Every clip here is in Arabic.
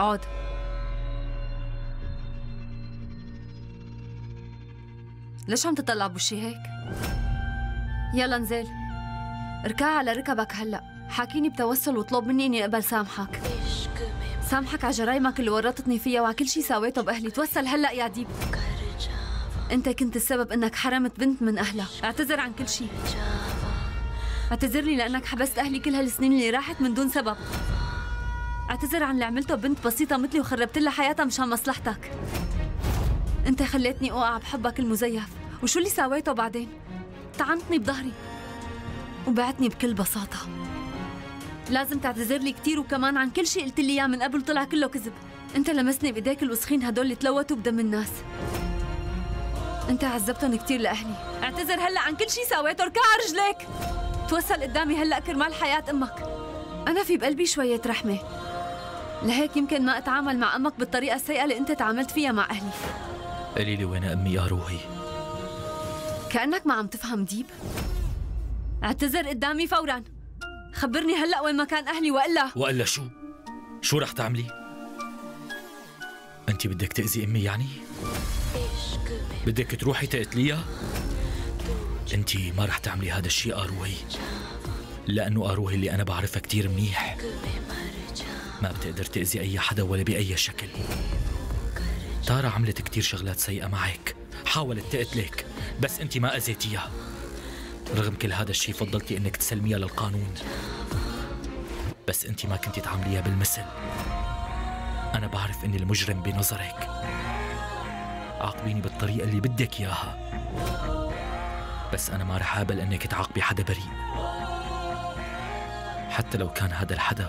اقعد. ليش عم تطلع بوشي هيك؟ يلا انزل، اركع على ركبك هلا، حاكيني بتوسل وطلب مني اني اقبل سامحك. سامحك على جرايمك اللي ورطتني فيها وعلى كل شيء سويته باهلي، توسل هلا يا ديب. انت كنت السبب انك حرمت بنت من اهلها، اعتذر عن كل شيء. اعتذر لي لانك حبست اهلي كل هالسنين اللي راحت من دون سبب. اعتذر عن اللي عملته ببنت بسيطة مثلي وخربت لها حياتها مشان مصلحتك. انت خليتني اوقع بحبك المزيف، وشو اللي سويته بعدين؟ طعنتني بظهري وبعتني بكل بساطة. لازم تعتذر لي كثير، وكمان عن كل شيء قلت لي اياه من قبل طلع كله كذب. انت لمسني بايديك الوسخين هدول اللي تلوثوا بدم الناس. انت عذبتهم كثير لاهلي، اعتذر هلا عن كل شيء سويته، اركع على رجليك. توسل قدامي هلا كرمال حياة امك. انا في بقلبي شوية رحمة، لهيك يمكن ما اتعامل مع امك بالطريقة السيئة اللي انت تعاملت فيها مع اهلي. قولي لي وين امي يا روحي؟ كأنك ما عم تفهم ديب. اعتذر قدامي فورا، خبرني هلا وين مكان اهلي والا شو؟ شو رح تعملي؟ انت بدك تأذي امي يعني؟ بدك تروحي تقتليها؟ انت ما رح تعملي هذا الشيء اروهي، لانه اروهي اللي انا بعرفها كثير منيح ما بتقدر تأذي اي حدا ولا باي شكل. تارا عملت كثير شغلات سيئة معك، حاولت تقتلك بس انت ما اذيتيها. رغم كل هذا الشيء فضلتي انك تسلميها للقانون، بس انت ما كنتي تعامليها بالمثل. انا بعرف اني المجرم بنظرك، عاقبيني بالطريقة اللي بدك اياها، بس انا ما رح اقبل انك تعاقبي حدا بريء حتى لو كان هذا الحدا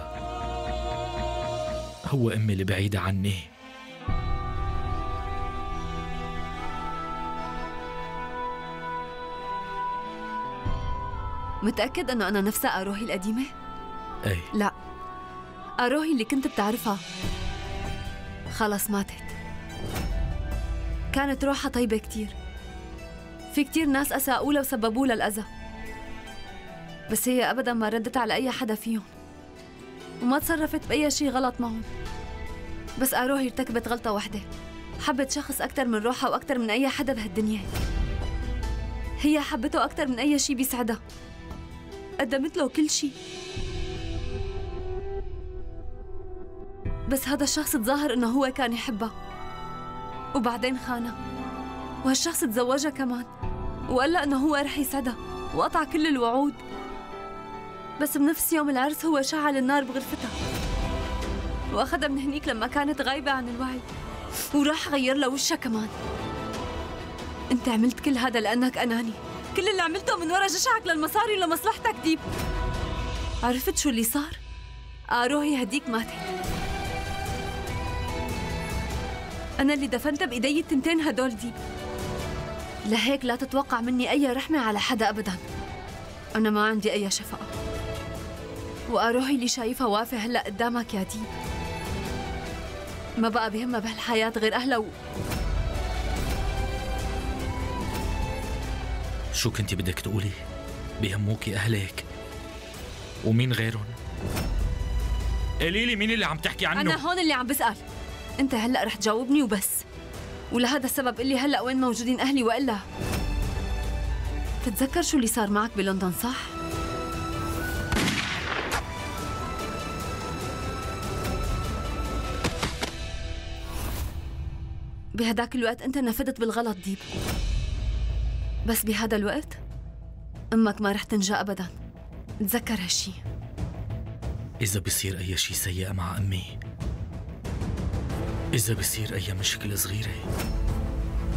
هو امي اللي بعيدة عني. متأكد انه انا نفسها اروهي القديمة؟ اي لا، اروهي اللي كنت بتعرفها خلص ماتت. كانت روحها طيبة كتير، في كتير ناس اساءوا لها وسببوا لها الأذى، بس هي أبدا ما ردت على أي حدا فيهم وما تصرفت بأي شيء غلط معهم. بس أروهي ارتكبت غلطة واحدة، حبت شخص أكتر من روحها وأكتر من أي حدا بهالدنيا. هي حبته أكتر من أي شيء بيسعدها، قدمت له كل شيء، بس هذا الشخص تظاهر إنه هو كان يحبها وبعدين خانها، وهالشخص تزوجها كمان وقال لها انه هو رح يسعدها وقطع كل الوعود، بس بنفس يوم العرس هو شعل النار بغرفتها واخذها من هنيك لما كانت غايبه عن الوعي، وراح غير لها وشها كمان. انت عملت كل هذا لانك اناني، كل اللي عملته من ورا جشعك للمصاري ولمصلحتك ديب. عرفت شو اللي صار؟ اروهي هديك ماتت، أنا اللي دفنتها بإيدي التنتين هدول ديب. لهيك لا تتوقع مني أي رحمة على حدا أبداً، أنا ما عندي أي شفقة، وأروحي اللي شايفها واقفة هلأ قدامك يا ديب ما بقى بهمها بهالحياة غير أهلها شو كنتي بدك تقولي؟ بهموكي أهلك ومين غيرهم؟ قليلي مين اللي عم تحكي عنه؟ أنا هون اللي عم بسأل، انت هلا رح تجاوبني وبس، ولهذا السبب قلي هلا وين موجودين اهلي والا. تتذكر شو اللي صار معك بلندن صح؟ بهداك الوقت انت نفذت بالغلط ديب، بس بهذا الوقت امك ما رح تنجى ابدا، تذكر هالشي. اذا بصير اي شيء سيء مع امي، إذا بصير أي مشكلة صغيرة،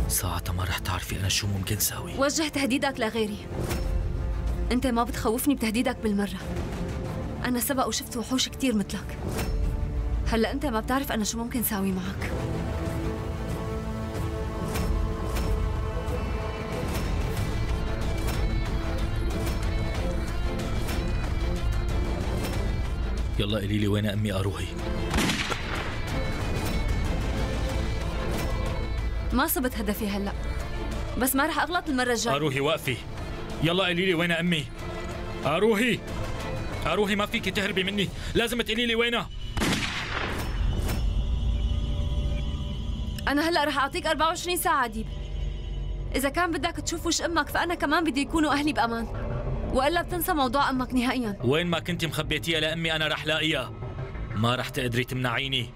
ساعتها ما رح تعرفي أنا شو ممكن ساوي. وجه تهديدك لغيري، أنت ما بتخوفني بتهديدك بالمرة، أنا سبق وشفت وحوش كتير مثلك. هلأ أنت ما بتعرف أنا شو ممكن ساوي معك. يلا قليلي وين أمي أروهي؟ ما صبت هدفي هلا، بس ما رح اغلط المرة الجاية. اروحي وقفي، يلا قليلي وين امي؟ اروحي ما فيكي تهربي مني، لازم تقليلي وينها. أنا هلأ رح أعطيك 24 ساعة ديب. إذا كان بدك تشوف وش أمك فأنا كمان بدي يكونوا أهلي بأمان، وإلا بتنسى موضوع أمك نهائياً. وين ما كنتي مخبيتيها لأمي أنا رح لاقيها، ما رح تقدري تمنعيني.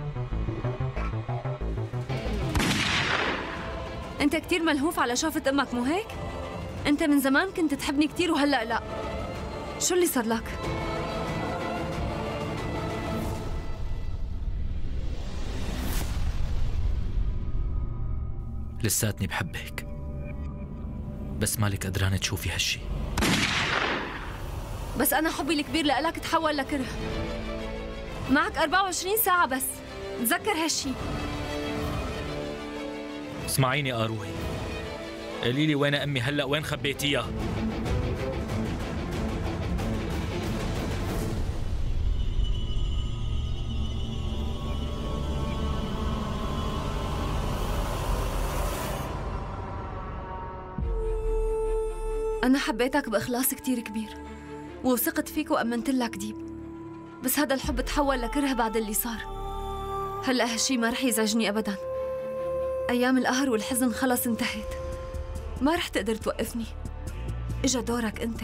أنت كتير ملهوف على شوفة أمك مو هيك؟ أنت من زمان كنت تحبني كتير وهلأ لا، شو اللي صار لك؟ لساتني بحبك، بس مالك قدرانة تشوفي هالشي. بس أنا حبي الكبير لإلك تحول لكره. معك 24 ساعة بس، تذكر هالشي. اسمعيني قاروهي، قولي لي وين أمي هلأ، وين خبيتيها؟ أنا حبيتك بإخلاص كتير كبير ووثقت فيك وأمنت لك ديب، بس هذا الحب تحول لكره بعد اللي صار. هلأ هالشي ما رح يزعجني أبداً. أيام القهر والحزن خلص انتهت، ما رح تقدر توقفني. إجا دورك أنت،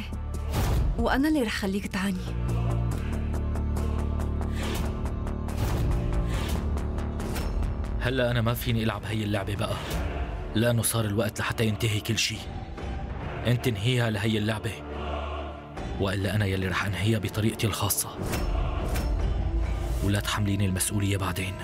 وأنا اللي رح خليك تعاني. هلأ أنا ما فيني ألعب هي اللعبة بقى، لأنه صار الوقت لحتى ينتهي كل شي. انت انهيها لهي اللعبة، وإلا أنا يلي رح أنهيها بطريقتي الخاصة، ولا تحمليني المسؤولية بعدين.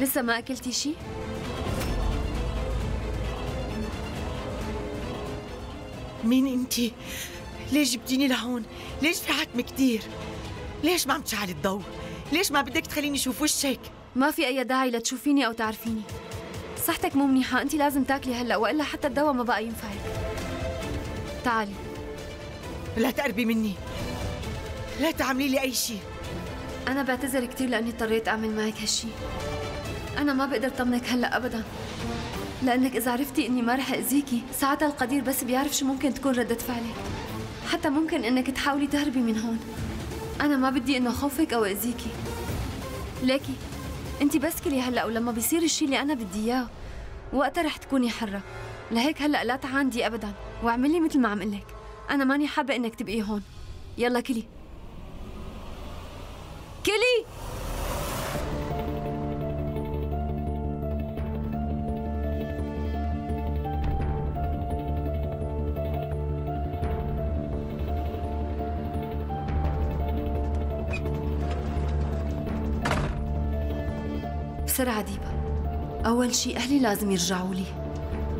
لسه ما أكلتي شي؟ مين أنتِ؟ ليش جبتيني لهون؟ ليش في حتمي كتير؟ ليش ما عم تشعلي الضوء؟ ليش ما بدك تخليني أشوف وشك؟ ما في أي داعي لتشوفيني أو تعرفيني. صحتك مو منيحة، أنتِ لازم تاكلي هلأ وإلا حتى الدواء ما بقى ينفعك. تعالي. لا تقربي مني. لا تعملي لي أي شي. أنا بعتذر كتير لأني اضطريت أعمل معك هالشي. أنا ما بقدر طمنك هلأ أبداً، لأنك إذا عرفتي إني ما رح أذيكي ساعتها القدير بس بيعرف شو ممكن تكون ردة فعلك، حتى ممكن إنك تحاولي تهربي من هون. أنا ما بدي إنه خوفك أو أذيكي، ليكي أنت بس كلي هلأ، ولما بيصير الشي اللي أنا بدي إياه وقتها رح تكوني حرة. لهيك هلأ لا تعاندي أبداً، واعملي مثل ما عم قلك. أنا ماني حابة إنك تبقي هون. يلا كلي كلي. بسرعة ديبا، أول شي أهلي لازم يرجعوا لي،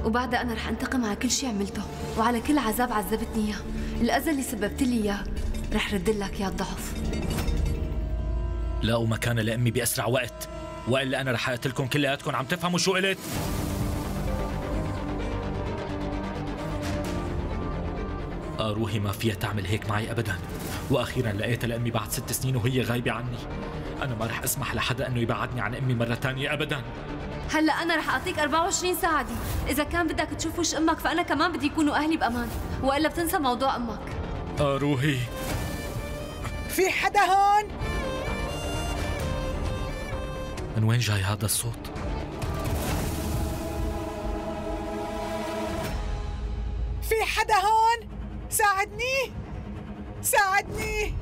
وبعدها أنا رح أنتقم على كل شي عملته وعلى كل عذاب عذبتني إياه، الأذى اللي سببت لي إياه رح ردلك إياه الضعف. لاقوا مكانة لأمي بأسرع وقت، وإلا أنا رح أقتلكم كلياتكم. عم تفهموا شو قلت؟ روحي ما فيها تعمل هيك معي أبداً، وأخيراً لقيتها لأمي بعد 6 سنين وهي غايبة عني. أنا ما رح أسمح لحدا إنه يبعدني عن أمي مرة تانية أبداً. هلأ أنا رح أعطيك 24 ساعة دي، إذا كان بدك تشوف وش أمك فأنا كمان بدي يكونوا أهلي بأمان، وإلا بتنسى موضوع أمك. روحي، في حدا هون؟ من وين جاي هذا الصوت؟ في حدا هون؟ ساعدني ساعدني.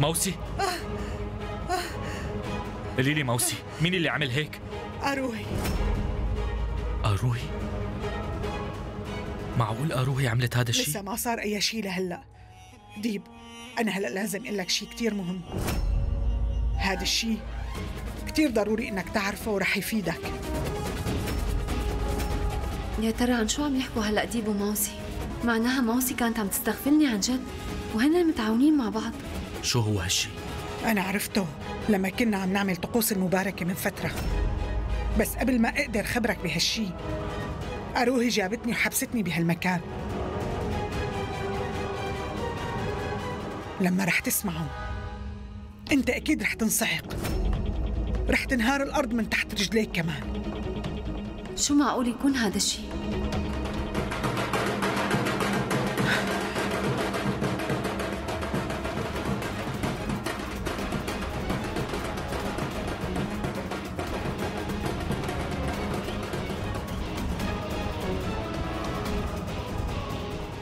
موسي، قولي لي موسي، مين اللي عمل هيك؟ أروهي. أروهي؟ معقول أروهي عملت هذا الشيء؟ لسه ما صار أي شيء لهلا ديب. أنا هلا لازم أقول لك شيء كتير مهم، هذا الشيء كتير ضروري إنك تعرفه ورح يفيدك. يا ترى عن شو عم يحكوا هلأ ديب وموسي؟ معناها موسي كانت عم تستغفلني عن جد، وهن متعاونين مع بعض. شو هو هالشي؟ أنا عرفته لما كنا عم نعمل طقوس المباركة من فترة، بس قبل ما أقدر خبرك بهالشي أروهي جابتني وحبستني بهالمكان. لما رح تسمعه أنت أكيد رح تنسحق، رح تنهار الأرض من تحت رجليك كمان. شو معقول يكون هذا الشي؟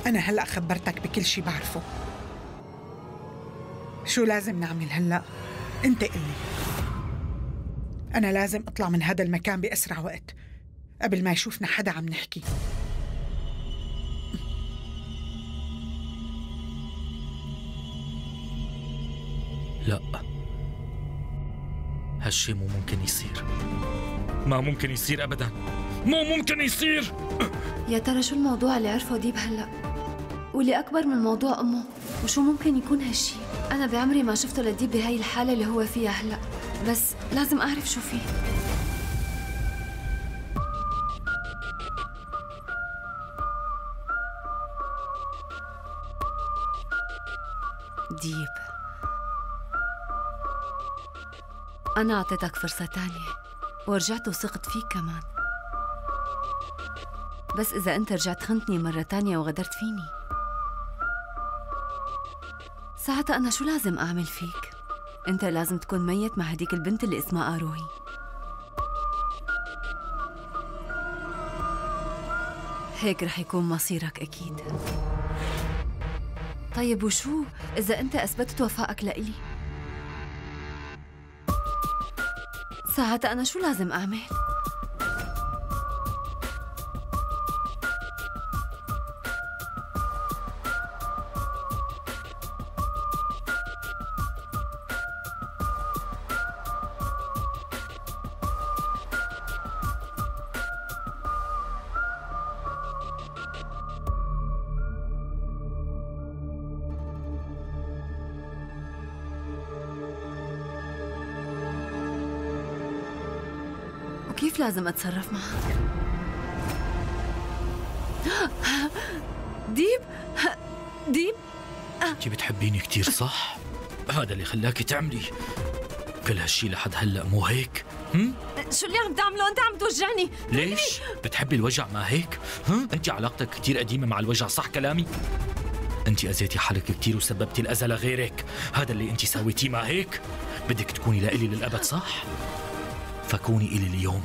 أنا هلأ خبرتك بكل شي بعرفه. شو لازم نعمل هلأ؟ أنت قلي. أنا لازم أطلع من هذا المكان بأسرع وقت قبل ما يشوفنا حدا عم نحكي. لا، هالشي مو ممكن يصير، ما ممكن يصير أبداً، مو ممكن يصير. يا ترى شو الموضوع اللي عرفه ديب هلأ واللي أكبر من موضوع أمه؟ وشو ممكن يكون هالشي؟ أنا بعمري ما شفته لديب بهاي الحالة اللي هو فيها هلأ، بس لازم أعرف شو فيه. ديب، أنا أعطيتك فرصة تانية ورجعت وثقت فيك كمان، بس إذا أنت رجعت خنتني مرة تانية وغدرت فيني، ساعتها أنا شو لازم أعمل فيك؟ أنت لازم تكون ميت مع هديك البنت اللي اسمها آروهي. هيك رح يكون مصيرك أكيد. طيب وشو إذا أنت أثبتت وفائك لإلي؟ ساعتها أنا شو لازم أعمل؟ كيف لازم أتصرف معك؟ ديب، ديب، أنت بتحبيني كتير صح؟ هذا اللي خلاكي تعملي كل هالشي لحد هلأ، مو هيك؟ شو اللي عم تعمله؟ أنت عم توجعني. ليش؟ بتحبي الوجع ما هيك؟ أنت علاقتك كتير قديمة مع الوجع صح كلامي؟ أنت أذيتي حالك كتير وسببتي الأذى لغيرك، هذا اللي أنت سويتيه ما هيك؟ بدك تكوني لإلي للأبد صح؟ فكوني إلي اليوم.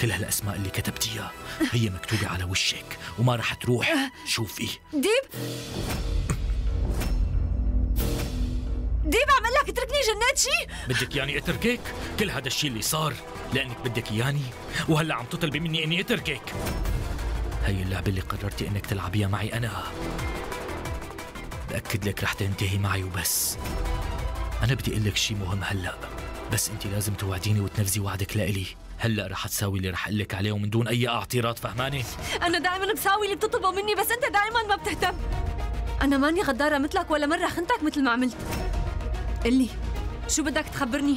كل هالأسماء اللي كتبتيها هي مكتوبة على وشك وما رح تروح. شوفي ديب، ديب عم قلك اتركني جنات شي. بدك ياني اتركك؟ كل هذا الشي اللي صار لأنك بدك ياني، وهلأ عم تطلبي مني إني اتركك. هي اللعبة اللي قررتي إنك تلعبيها معي أنا، بأكد لك رح تنتهي معي. وبس أنا بدي أقول لك شي مهم هلأ، بس انت لازم توعديني وتنفذي وعدك لإلي. هلا رح تساوي اللي رح اقلك عليه ومن دون اي اعتراض، فهماني؟ انا دائما بساوي اللي بتطلبه مني، بس انت دائما ما بتهتم. انا ماني غداره مثلك، ولا مره خنتك مثل ما عملت. قلي شو بدك تخبرني؟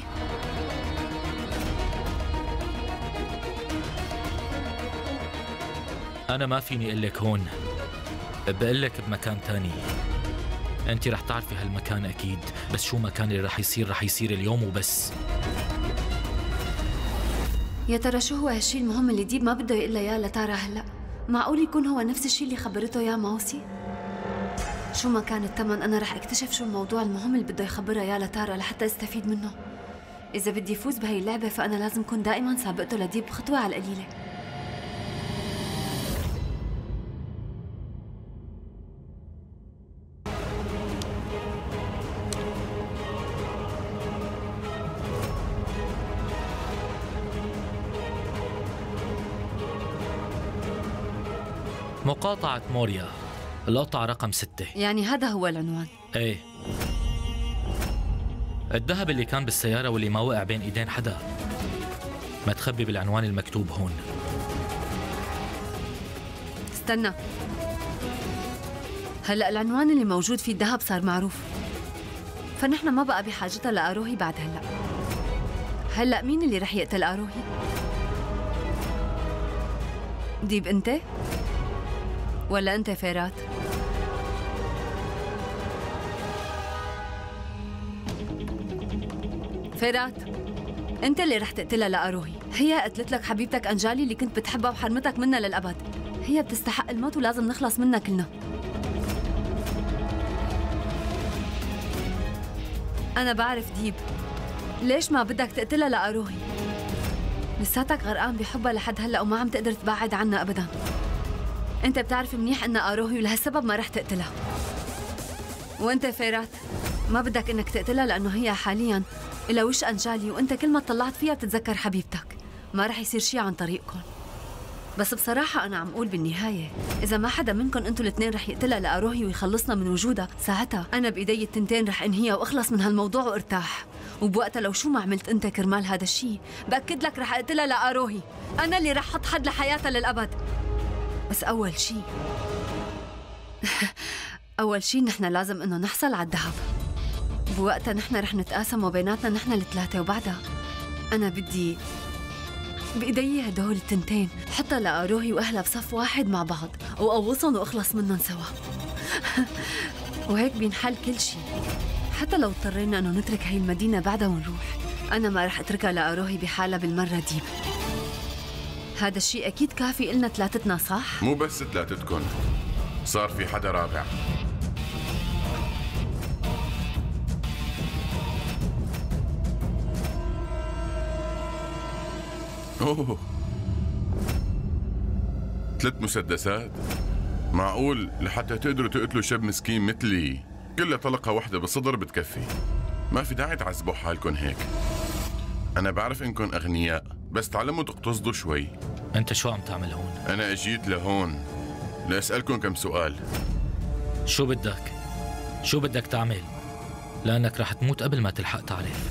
انا ما فيني اقلك هون، بقلك بمكان تاني. أنت رح تعرفي هالمكان أكيد، بس شو مكان اللي رح يصير رح يصير اليوم وبس. يا ترى شو هو هالشي المهم اللي ديب ما بده يقول لها إياه لتارا هلأ؟ معقول يكون هو نفس الشي اللي خبرته يا موسي؟ شو ما كان الثمن أنا رح أكتشف شو الموضوع المهم اللي بده يخبرها إياه لتارا لحتى أستفيد منه. إذا بدي أفوز بهي اللعبة فأنا لازم أكون دائماً سابقته لديب خطوة على القليلة. مقاطعة موريا، القطعة رقم 6. يعني هذا هو العنوان؟ ايه. الذهب اللي كان بالسيارة واللي ما وقع بين ايدين حدا متخبي بالعنوان المكتوب هون. استنى، هلا العنوان اللي موجود فيه الذهب صار معروف، فنحن ما بقى بحاجتها لأروهي بعد. هلا مين اللي رح يقتل أروهي؟ ديب انت؟ ولا انت فيرات؟ فيرات انت اللي رح تقتلها لأروهي. هي قتلت لك حبيبتك أنجالي اللي كنت بتحبها وحرمتك منها للأبد. هي بتستحق الموت ولازم نخلص منها كلنا. أنا بعرف ديب، ليش ما بدك تقتلها لأروهي؟ لساتك غرقان بحبها لحد هلا وما عم تقدر تبعد عنها أبدا. أنت بتعرف منيح إنها أروهي ولهالسبب ما رح تقتلها. وأنت فيرات ما بدك إنك تقتلها لأنه هي حاليا إلى وش أنجالي، وأنت كل ما طلعت فيها بتتذكر حبيبتك. ما رح يصير شي عن طريقكم. بس بصراحة أنا عم أقول بالنهاية إذا ما حدا منكم أنتوا الاثنين رح يقتلها لأروهي ويخلصنا من وجودها، ساعتها أنا بإيدي التنتين رح أنهيها وأخلص من هالموضوع وأرتاح. وبوقتها لو شو ما عملت أنت كرمال هذا الشيء بأكد لك رح أقتلها لأروهي. أنا اللي رح أحط حد لحياتها للأبد. بس أول شيء أول شيء نحن لازم إنه نحصل على الذهب. بوقتها نحن رح نتقاسم بيناتنا نحن الثلاثة، وبعدها أنا بدي بإيدي هدول التنتين حطها لأروهي وأهلها بصف واحد مع بعض وقوصهم وأخلص منهم سوا. وهيك بينحل كل شيء، حتى لو اضطرينا أنه نترك هاي المدينة بعدها ونروح. أنا ما رح أتركها لأروهي بحالها بالمرة دي. هذا الشيء أكيد كافي إلنا ثلاثتنا، صح؟ مو بس ثلاثتكن، صار في حدا رابع. أوه، 3 مسدسات؟ معقول لحتى تقدروا تقتلوا شاب مسكين مثلي كلها طلقة واحدة بالصدر بتكفي؟ ما في داعي تعذبوا حالكم هيك. أنا بعرف إنكم أغنياء بس تعلموا تقتصدوا شوي. أنت شو عم تعمل هون؟ أنا أجيت لهون لأسألكم كم سؤال. شو بدك؟ شو بدك تعمل؟ لأنك رح تموت قبل ما تلحق تعرف.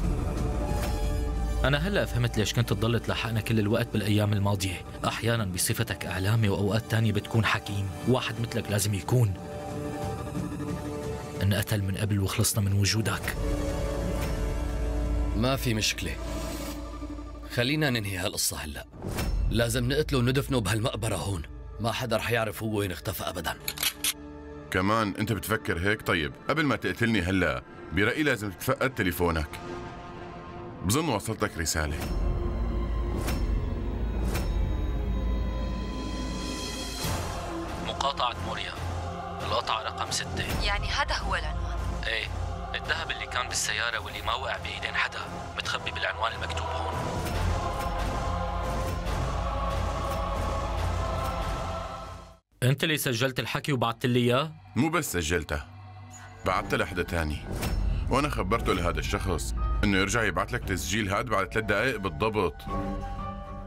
أنا هلأ فهمت ليش كنت تضل تلاحقنا كل الوقت بالأيام الماضية، أحياناً بصفتك إعلامي وأوقات تانية بتكون حكيم، واحد مثلك لازم يكون. انقتل من قبل وخلصنا من وجودك. ما في مشكلة. خلينا ننهي هالقصة هلأ. لازم نقتله وندفنه بهالمقبرة هون، ما حدا رح يعرف هو وين اختفى أبداً. كمان أنت بتفكر هيك؟ طيب، قبل ما تقتلني هلأ، برأيي لازم تتفقد تليفونك. بظن وصلتك رسالة. مقاطعة موريا، القطعة رقم 6. يعني هذا هو العنوان؟ ايه، الذهب اللي كان بالسيارة واللي ما وقع بإيدين حدا متخبي بالعنوان المكتوب هون. أنت اللي سجلت الحكي وبعثت لي إياه؟ مو بس سجلته، بعثته لحدا تاني، وأنا خبرته لهذا الشخص إنه يرجع يبعث لك تسجيل هاد بعد 3 دقائق بالضبط،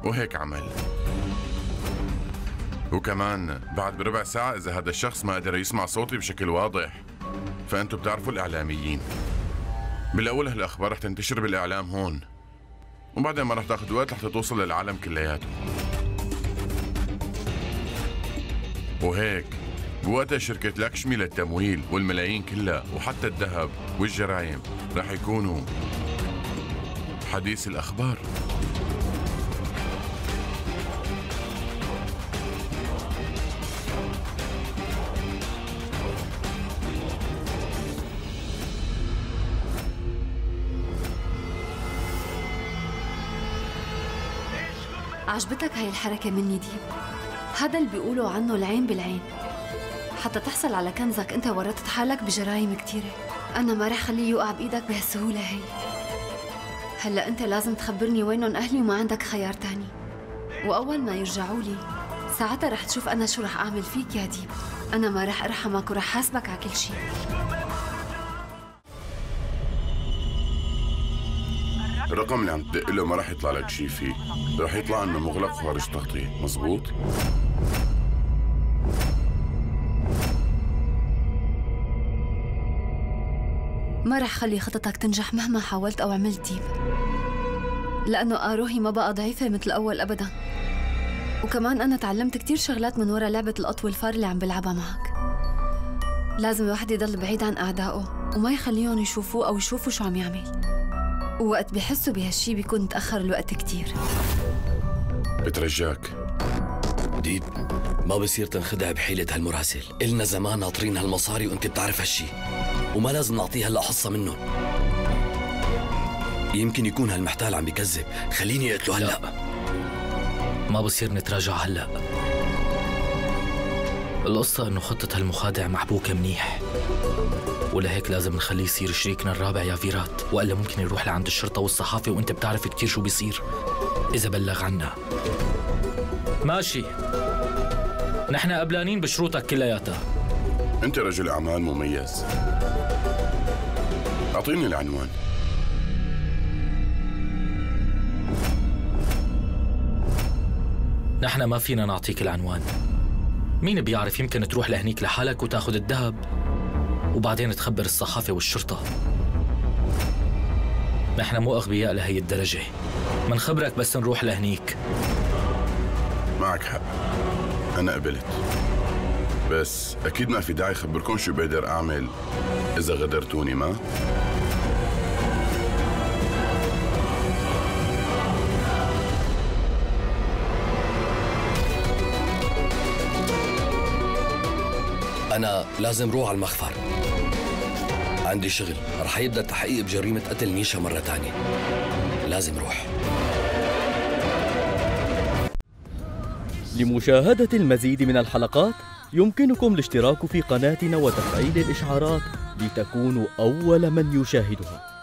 وهيك عمل. وكمان بعد ب1/4 ساعة إذا هذا الشخص ما قدر يسمع صوتي بشكل واضح. فأنتوا بتعرفوا الإعلاميين بالأول هالأخبار رح تنتشر بالإعلام هون، وبعدين ما رح تاخذ وقت لحتى توصل للعالم كلياته. وهيك بوقتها شركة لاكشمي للتمويل والملايين كلها وحتى الذهب والجرائم رح يكونوا حديث الأخبار. عجبتك هاي الحركة مني ديب؟ هذا اللي بيقولوا عنه العين بالعين. حتى تحصل على كنزك انت ورطت حالك بجرائم كثيرة. أنا ما رح خليه يوقع بإيدك بهالسهولة هي. هلا أنت لازم تخبرني وينهم أهلي وما عندك خيار تاني. وأول ما يرجعوا لي ساعتها رح تشوف أنا شو رح أعمل فيك يا ديب. أنا ما رح أرحمك ورح حاسبك على كل شيء. الرقم اللي عم تدق له ما رح يطلع لك شيء فيه، رح يطلع إنه مغلق خارج تغطية، مزبوط؟ ما رح خلي خطتك تنجح مهما حاولت أو عملت ديب، لأنه أروهي ما بقى ضعيفة مثل أول أبداً. وكمان أنا تعلمت كتير شغلات من ورا لعبة القط والفار اللي عم بلعبها معك. لازم الواحد يضل بعيد عن أعدائه وما يخليهم يشوفوه أو يشوفوا شو عم يعمل، ووقت بحسوا بهالشي بيكون تأخر الوقت كتير. بترجاك ديب، ما بصير تنخدع بحيلة هالمراسل، إلنا زمان ناطرين هالمصاري وأنت بتعرف هالشي، وما لازم نعطيه هلا حصة منه. يمكن يكون هالمحتال عم بكذب، خليني اقتله هلا. ما بصير نتراجع هلا. القصة إنه خطة هالمخادع محبوكة منيح، ولهيك لازم نخليه يصير شريكنا الرابع يا فيرات، وإلا ممكن يروح لعند الشرطة والصحافة وأنت بتعرف كتير شو بيصير إذا بلغ عنا. ماشي، نحن قبلانين بشروطك كلياتها. أنت رجل أعمال مميز، أعطيني العنوان. نحن ما فينا نعطيك العنوان، مين بيعرف، يمكن تروح لهنيك لحالك وتاخذ الذهب وبعدين تخبر الصحافة والشرطة. نحن مو أغبياء لهي الدرجة، منخبرك بس نروح لهنيك. معك حق، أنا قبلت، بس أكيد ما في داعي خبركم شو بقدر أعمل إذا غدرتوني. ما أنا لازم روح على المخفر، عندي شغل، رح يبدأ التحقيق بجريمة قتل ميشا مرة تانية، لازم روح. لمشاهدة المزيد من الحلقات يمكنكم الاشتراك في قناتنا وتفعيل الإشعارات لتكونوا أول من يشاهدها.